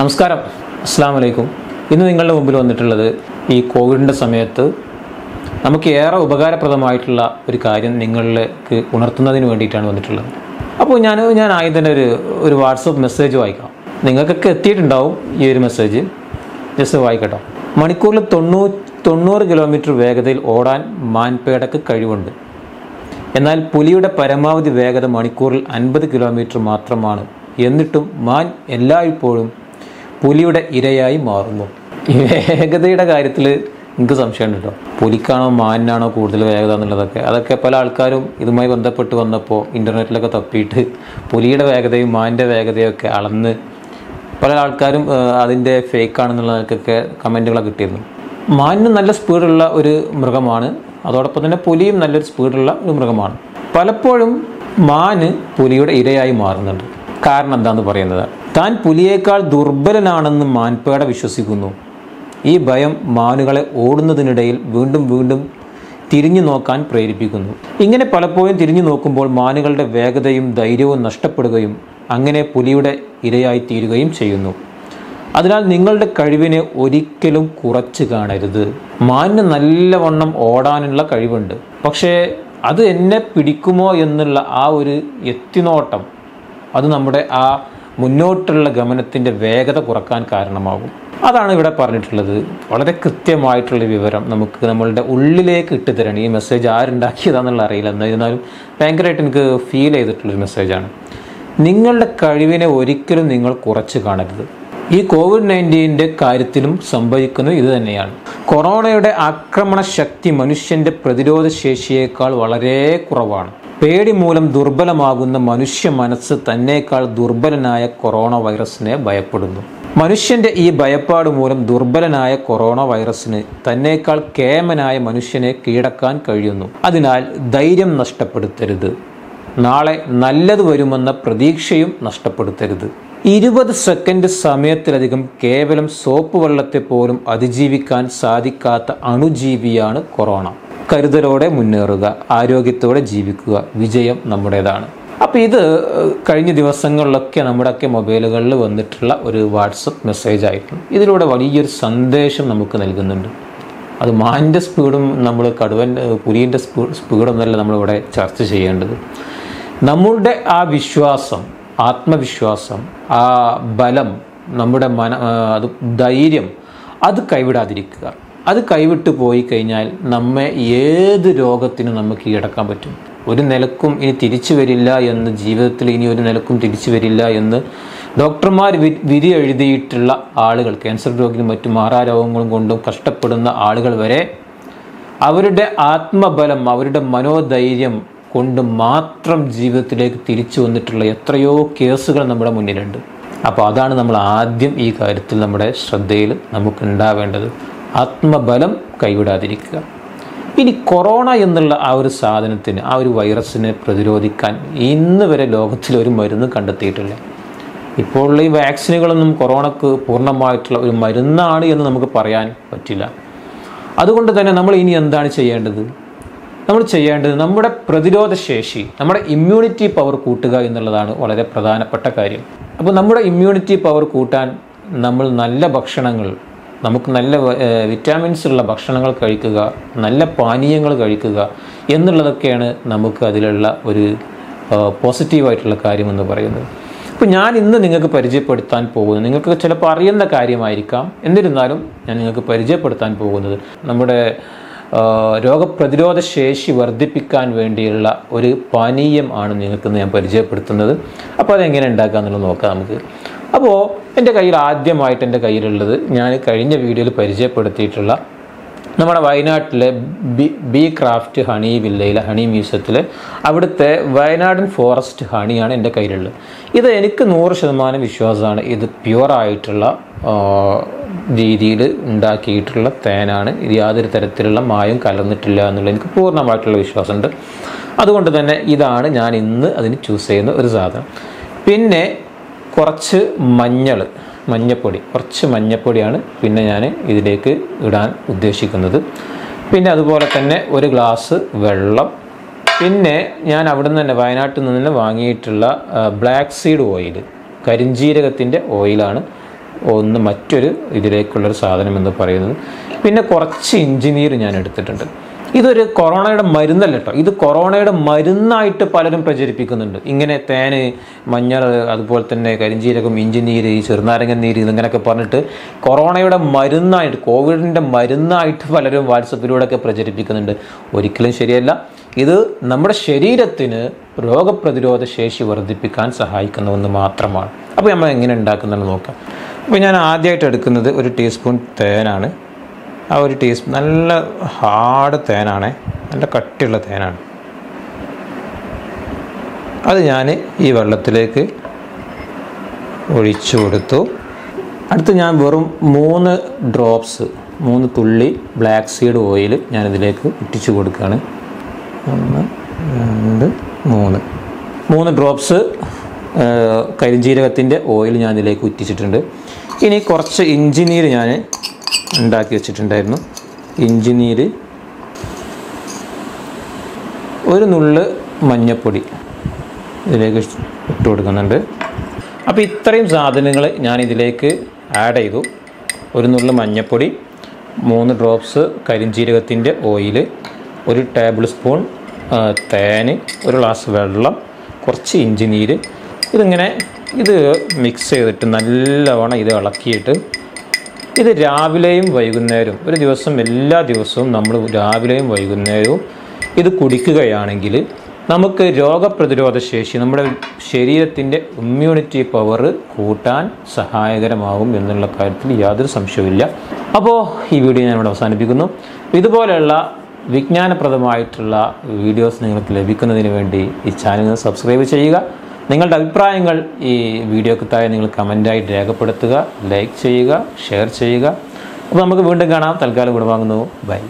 നമസ്കാരം, അസ്സലാമു അലൈക്കും. ഇന്ന് നിങ്ങളുടെ മുമ്പിൽ വന്നിട്ടുള്ളത് ഈ കോവിഡിൻ്റെ സമയത്ത് നമുക്ക് ഏറെ ഉപകാരപ്രദമായിട്ടുള്ള ഒരു കാര്യം നിങ്ങൾക്ക് ഉണർത്തുന്നതിന് വേണ്ടിയിട്ടാണ് വന്നിട്ടുള്ളത്. അപ്പോൾ ഞാൻ ആദ്യം തന്നെ ഒരു വാട്സപ്പ് മെസ്സേജ് വായിക്കാം. നിങ്ങൾക്കൊക്കെ എത്തിയിട്ടുണ്ടാവും ഈ ഒരു മെസ്സേജ്, ജസ്റ്റ് വായിക്കട്ടോ. മണിക്കൂറിൽ 90 കിലോമീറ്റർ വേഗതയിൽ ഓടാൻ മാൻപേടക്ക് കഴിവുണ്ട്. എന്നാൽ പുലിയുടെ പരമാവധി വേഗത മണിക്കൂറിൽ 50 കിലോമീറ്റർ മാത്രമാണ്. എന്നിട്ടും മാൻ എല്ലായ്പ്പോഴും പുലിയുടെ ഇരയായി മാറുന്നു. ഈ വേഗതയുടെ കാര്യത്തിൽ എനിക്ക് സംശയമുണ്ട് കേട്ടോ. പുലിക്കാണോ മാനിനാണോ കൂടുതൽ വേഗത എന്നുള്ളതൊക്കെ, അതൊക്കെ പല ആൾക്കാരും ഇതുമായി ബന്ധപ്പെട്ട് വന്നപ്പോൾ ഇൻ്റർനെറ്റിലൊക്കെ തപ്പിയിട്ട് പുലിയുടെ വേഗതയും മാനിൻ്റെ വേഗതയൊക്കെ അളന്ന് പല ആൾക്കാരും അതിൻ്റെ ഫേക്കാണെന്നുള്ളതൊക്കെ കമൻറ്റുകളൊക്കെ കിട്ടിയിരുന്നു. മാനിന് നല്ല സ്പീഡുള്ള ഒരു മൃഗമാണ്, അതോടൊപ്പം തന്നെ പുലിയും നല്ലൊരു സ്പീഡുള്ള ഒരു മൃഗമാണ്. പലപ്പോഴും മാന് പുലിയുടെ ഇരയായി മാറുന്നുണ്ട്. കാരണം എന്താണെന്ന് പറയുന്നത്, താൻ പുലിയേക്കാൾ ദുർബലനാണെന്ന് മാൻപേട വിശ്വസിക്കുന്നു. ഈ ഭയം മാനുകളെ ഓടുന്നതിനിടയിൽ വീണ്ടും വീണ്ടും തിരിഞ്ഞു നോക്കാൻ പ്രേരിപ്പിക്കുന്നു. ഇങ്ങനെ പലപ്പോഴും തിരിഞ്ഞു നോക്കുമ്പോൾ മാനുകളുടെ വേഗതയും ധൈര്യവും നഷ്ടപ്പെടുകയും അങ്ങനെ പുലിയുടെ ഇരയായി തീരുകയും ചെയ്യുന്നു. അതിനാൽ നിങ്ങളുടെ കഴിവിനെ ഒരിക്കലും കുറച്ച് കാണരുത്. മാനിന് നല്ലവണ്ണം ഓടാനുള്ള കഴിവുണ്ട്, പക്ഷേ അത് എന്നെ പിടിക്കുമോ എന്നുള്ള ആ ഒരു എത്തിനോട്ടം അത് നമ്മുടെ ആ മുന്നോട്ടുള്ള ഗമനത്തിൻ്റെ വേഗത കുറക്കാൻ കാരണമാകും. അതാണ് ഇവിടെ പറഞ്ഞിട്ടുള്ളത്. വളരെ കൃത്യമായിട്ടുള്ള വിവരം നമുക്ക് നമ്മളുടെ ഉള്ളിലേക്ക് ഇട്ട് തരണം. ഈ മെസ്സേജ് ആരുണ്ടാക്കിയതാണെന്നുള്ള അറിയില്ല, എന്നിരുന്നാലും ഭയങ്കരമായിട്ട് എനിക്ക് ഫീൽ ചെയ്തിട്ടുള്ളൊരു മെസ്സേജാണ്. നിങ്ങളുടെ കഴിവിനെ ഒരിക്കലും നിങ്ങൾ കുറച്ച് കാണരുത്. ഈ COVID-19 കാര്യത്തിലും സംഭവിക്കുന്നത് ഇത് തന്നെയാണ്. കൊറോണയുടെ ആക്രമണശക്തി മനുഷ്യൻ്റെ പ്രതിരോധ ശേഷിയേക്കാൾ വളരെ കുറവാണ്. പേടി മൂലം ദുർബലമാകുന്ന മനുഷ്യ മനസ്സ് തന്നേക്കാൾ ദുർബലനായ കൊറോണ വൈറസിനെ ഭയപ്പെടുന്നു. മനുഷ്യൻ്റെ ഈ ഭയപ്പാട് മൂലം ദുർബലനായ കൊറോണ വൈറസിന് തന്നേക്കാൾ കേമനായ മനുഷ്യനെ കീഴടക്കാൻ കഴിയുന്നു. അതിനാൽ ധൈര്യം നഷ്ടപ്പെടുത്തരുത്. നാളെ നല്ലത് വരുമെന്ന പ്രതീക്ഷയും നഷ്ടപ്പെടുത്തരുത്. 20 സെക്കൻഡ് സമയത്തിലധികം കേവലം സോപ്പ് വെള്ളത്തെ പോലും അതിജീവിക്കാൻ സാധിക്കാത്ത അണുജീവിയാണ് കൊറോണ. കരുതലോടെ മുന്നേറുക, ആരോഗ്യത്തോടെ ജീവിക്കുക, വിജയം നമ്മുടേതാണ്. അപ്പോൾ ഇത് കഴിഞ്ഞ ദിവസങ്ങളിലൊക്കെ നമ്മുടെയൊക്കെ മൊബൈലുകളിൽ വന്നിട്ടുള്ള ഒരു വാട്സപ്പ് മെസ്സേജായിരുന്നു. ഇതിലൂടെ വലിയൊരു സന്ദേശം നമുക്ക് നൽകുന്നുണ്ട്. അത് മാൻ്റെ സ്പീഡും നമ്മൾ പുലിൻ്റെ സ്പീഡൊന്നല്ല നമ്മളിവിടെ ചർച്ച ചെയ്യേണ്ടത്. നമ്മളുടെ ആ വിശ്വാസം, ആത്മവിശ്വാസം, ആ ബലം, നമ്മുടെ അത് ധൈര്യം, അത് കൈവിടാതിരിക്കുക. അത് കൈവിട്ട് പോയി കഴിഞ്ഞാൽ നമ്മെ ഏത് രോഗത്തിനും നമുക്ക് കീഴടക്കാൻ പറ്റും. ഒരു നിലക്കും ഇനി തിരിച്ചു വരില്ല എന്ന്, ജീവിതത്തിൽ ഇനി ഒരു നിലക്കും തിരിച്ചു വരില്ല എന്ന് ഡോക്ടർമാർ വിധി എഴുതിയിട്ടുള്ള ആളുകൾ, ക്യാൻസർ രോഗികളും മറ്റു മാറാരോഗങ്ങളും കൊണ്ടും കഷ്ടപ്പെടുന്ന ആളുകൾ വരെ അവരുടെ ആത്മബലം, അവരുടെ മനോധൈര്യം കൊണ്ട് മാത്രം ജീവിതത്തിലേക്ക് തിരിച്ചു വന്നിട്ടുള്ള എത്രയോ കേസുകൾ നമ്മുടെ മുന്നിലുണ്ട്. അപ്പോൾ അതാണ് നമ്മൾ ആദ്യം ഈ കാര്യത്തിൽ നമ്മുടെ ശ്രദ്ധയിൽ നമുക്ക് ഉണ്ടാവേണ്ടത്. ആത്മബലം കൈവിടാതിരിക്കുക. ഇനി കൊറോണ എന്നുള്ള ആ ഒരു സാധനത്തിന്, ആ ഒരു വൈറസിനെ പ്രതിരോധിക്കാൻ ഇന്ന് വരെ ലോകത്തിലൊരു മരുന്ന് കണ്ടെത്തിയിട്ടില്ല. ഇപ്പോൾ ഉള്ള ഈ വാക്സിനുകളൊന്നും കൊറോണക്ക് പൂർണ്ണമായിട്ടുള്ള ഒരു മരുന്നാണ് എന്ന് നമുക്ക് പറയാൻ പറ്റില്ല. അതുകൊണ്ട് തന്നെ നമ്മൾ ഇനി എന്താണ് ചെയ്യേണ്ടത്? നമ്മൾ ചെയ്യേണ്ടത് നമ്മുടെ പ്രതിരോധ ശേഷി, നമ്മുടെ ഇമ്മ്യൂണിറ്റി പവർ കൂട്ടുക എന്നുള്ളതാണ് വളരെ പ്രധാനപ്പെട്ട കാര്യം. അപ്പോൾ നമ്മുടെ ഇമ്മ്യൂണിറ്റി പവർ കൂട്ടാൻ നമ്മൾ നല്ല ഭക്ഷണങ്ങൾ, നമുക്ക് നല്ല വിറ്റാമിൻസ് ഉള്ള ഭക്ഷണങ്ങൾ കഴിക്കുക, നല്ല പാനീയങ്ങൾ കഴിക്കുക എന്നുള്ളതൊക്കെയാണ് നമുക്ക് അതിലുള്ള ഒരു പോസിറ്റീവായിട്ടുള്ള കാര്യമെന്ന് പറയുന്നത്. അപ്പോൾ ഞാൻ ഇന്ന് നിങ്ങൾക്ക് പരിചയപ്പെടുത്താൻ പോകുന്നത് നിങ്ങൾക്ക് ചിലപ്പോൾ അറിയുന്ന കാര്യമായിരിക്കാം, എന്നിരുന്നാലും ഞാൻ നിങ്ങൾക്ക് പരിചയപ്പെടുത്താൻ പോകുന്നത് നമ്മുടെ രോഗപ്രതിരോധ ശേഷി വർദ്ധിപ്പിക്കാൻ വേണ്ടിയുള്ള ഒരു പാനീയം ആണ് നിങ്ങൾക്കിന്ന് ഞാൻ പരിചയപ്പെടുത്തുന്നത്. അപ്പോൾ അതെങ്ങനെ ഉണ്ടാക്കുക എന്നുള്ളത് നോക്കാം നമുക്ക്. അപ്പോൾ എൻ്റെ കയ്യിലുള്ളത് ഞാൻ കഴിഞ്ഞ വീഡിയോയിൽ പരിചയപ്പെടുത്തിയിട്ടുള്ള നമ്മുടെ വയനാട്ടിലെ ബി ക്രാഫ്റ്റ് ഹണി വില്ലയിലെ ഹണി മ്യൂസിയത്തിലെ അവിടുത്തെ വയനാടൻ ഫോറസ്റ്റ് ഹണിയാണ് എൻ്റെ കയ്യിലുള്ളത്. ഇത് എനിക്ക് 100% വിശ്വാസമാണ്. ഇത് പ്യുവറായിട്ടുള്ള രീതിയിൽ ഉണ്ടാക്കിയിട്ടുള്ള തേനാണ്. ഇത് യാതൊരു തരത്തിലുള്ള മായം കലർന്നിട്ടില്ല എന്നുള്ള എനിക്ക് പൂർണ്ണമായിട്ടുള്ള വിശ്വാസമുണ്ട്. അതുകൊണ്ട് തന്നെ ഇതാണ് ഞാൻ ഇന്ന് അതിന് ചൂസ് ചെയ്യുന്ന ഒരു സാധനം. പിന്നെ കുറച്ച് കുറച്ച് മഞ്ഞപ്പൊടിയാണ് പിന്നെ ഞാൻ ഇതിലേക്ക് ഇടാൻ ഉദ്ദേശിക്കുന്നത്. പിന്നെ അതുപോലെ തന്നെ 1 ഗ്ലാസ് വെള്ളം. പിന്നെ ഞാൻ വയനാട്ടിൽ നിന്ന് വാങ്ങിയിട്ടുള്ള ബ്ലാക്ക് സീഡ് ഓയിൽ, കരിഞ്ജീരകത്തിൻ്റെ ഓയിലാണ് ഒന്ന് മറ്റൊരു ഇതിലേക്കുള്ളൊരു സാധനമെന്ന് പറയുന്നത്. പിന്നെ കുറച്ച് എഞ്ചിനീയർ ഞാൻ എടുത്തിട്ടുണ്ട്. ഇതൊരു കൊറോണയുടെ മരുന്നല്ല കേട്ടോ, ഇത് കൊറോണയുടെ മരുന്നായിട്ട് പലരും പ്രചരിപ്പിക്കുന്നുണ്ട്. ഇങ്ങനെ തേന്, മഞ്ഞൾ, അതുപോലെ തന്നെ കരിഞ്ചീരകം, എഞ്ചിനീര്, ചെറുനാരങ്ങൻ നീര്, ഇതിങ്ങനെയൊക്കെ പറഞ്ഞിട്ട് കൊറോണയുടെ മരുന്നായിട്ട്, കോവിഡിൻ്റെ മരുന്നായിട്ട് പലരും വാട്സപ്പിലൂടെയൊക്കെ പ്രചരിപ്പിക്കുന്നുണ്ട്. ഒരിക്കലും ശരിയല്ല. ഇത് നമ്മുടെ ശരീരത്തിന് രോഗപ്രതിരോധ ശേഷി വർദ്ധിപ്പിക്കാൻ സഹായിക്കുന്ന ഒന്ന് മാത്രമാണ്. അപ്പോൾ നമ്മൾ എങ്ങനെ ഉണ്ടാക്കുന്നതെന്ന് നോക്കാം. അപ്പോൾ ഞാൻ ആദ്യമായിട്ട് എടുക്കുന്നത് ഒരു ടീസ്പൂൺ തേനാണ്. ആ ഒരു ടീസ്പൂൺ നല്ല ഹാർഡ് തേനാണേ, നല്ല കട്ടിയുള്ള തേനാണ്. അത് ഞാൻ ഈ വെള്ളത്തിലേക്ക് ഒഴിച്ചു കൊടുത്തു. അടുത്ത് ഞാൻ വെറും 3 തുള്ളി ബ്ലാക്ക് സീഡ് ഓയിൽ ഞാനിതിലേക്ക് ഇട്ടിച്ചു കൊടുക്കുകയാണ്. 1, 2, 3 ഡ്രോപ്സ് കരിഞ്ജീരകത്തിൻ്റെ ഓയിൽ ഞാനിതിലേക്ക് ഉറ്റിച്ചിട്ടുണ്ട്. ഇനി കുറച്ച് ഇഞ്ചിനീര് ഞാൻ ഉണ്ടാക്കി വെച്ചിട്ടുണ്ടായിരുന്നു. ഇഞ്ചിനീര്, 1 നുള്ള് മഞ്ഞൾപ്പൊടി ഇതിലേക്ക് ഇട്ട് കൊടുക്കുന്നുണ്ട്. അപ്പോൾ ഇത്രയും സാധനങ്ങൾ ഞാനിതിലേക്ക് ആഡ് ചെയ്തു. 1 നുള്ള് മഞ്ഞൾപ്പൊടി, 3 ഡ്രോപ്സ് കരിഞ്ജീരകത്തിൻ്റെ ഓയില്, 1 ടേബിൾ സ്പൂൺ തേന്, 1 ഗ്ലാസ് വെള്ളം, കുറച്ച് ഇഞ്ചിനീര്. ഇതിങ്ങനെ ഇത് മിക്സ് ചെയ്തിട്ട് നല്ലവണ്ണം ഇത് ഇളക്കിയിട്ട് ഇത് രാവിലെയും വൈകുന്നേരവും, ഒരു ദിവസം എല്ലാ ദിവസവും നമ്മൾ രാവിലെയും വൈകുന്നേരവും ഇത് കുടിക്കുകയാണെങ്കിൽ നമുക്ക് രോഗപ്രതിരോധ ശേഷി, നമ്മുടെ ശരീരത്തിൻ്റെ ഇമ്മ്യൂണിറ്റി പവർ കൂട്ടാൻ സഹായകരമാകും എന്നുള്ള കാര്യത്തിൽ യാതൊരു സംശയവുമില്ല. അപ്പോൾ ഈ വീഡിയോ ഞാനിവിടെ അവസാനിപ്പിക്കുന്നു. ഇതുപോലെയുള്ള വിജ്ഞാനപ്രദമായിട്ടുള്ള വീഡിയോസ് നിങ്ങൾക്ക് ലഭിക്കുന്നതിന് വേണ്ടി ഈ ചാനൽ സബ്സ്ക്രൈബ് ചെയ്യുക. നിങ്ങളുടെ അഭിപ്രായങ്ങൾ ഈ വീഡിയോക്ക് താഴെ നിങ്ങൾ കമൻറ്റായി രേഖപ്പെടുത്തുക. ലൈക്ക് ചെയ്യുക, ഷെയർ ചെയ്യുക. അപ്പോൾ നമുക്ക് വീണ്ടും കാണാം. തൽക്കാലം വിടവാങ്ങുന്നു. ബൈ.